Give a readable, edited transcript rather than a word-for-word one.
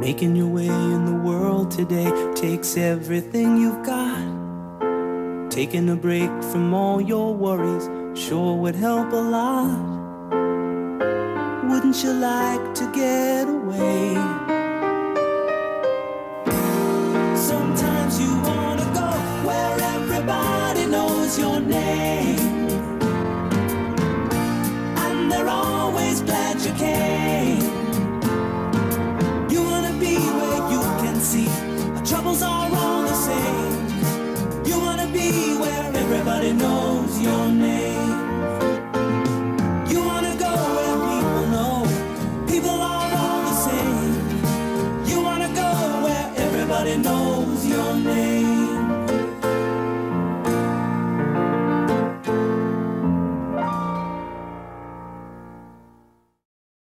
Making your way in the world today takes everything you've got. Taking a break from all your worries sure would help a lot. Wouldn't you like to get away? Sometimes you wanna go where everybody knows your name, and they're always glad you came.